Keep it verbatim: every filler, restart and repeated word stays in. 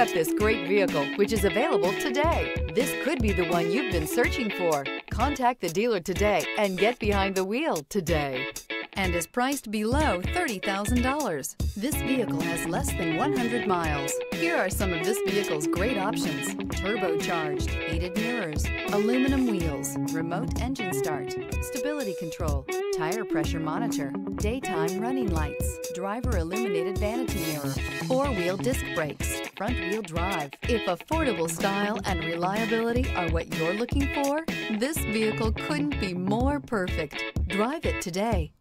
up this great vehicle, which is available today. This could be the one you've been searching for. Contact the dealer today and get behind the wheel today. And is priced below thirty thousand dollars. This vehicle has less than one hundred miles. Here are some of this vehicle's great options: turbocharged, heated mirrors, aluminum wheels, remote engine start, stability control, tire pressure monitor, daytime running lights, driver illuminated vanity mirror, four-wheel disc brakes, front-wheel drive. If affordable style and reliability are what you're looking for, this vehicle couldn't be more perfect. Drive it today.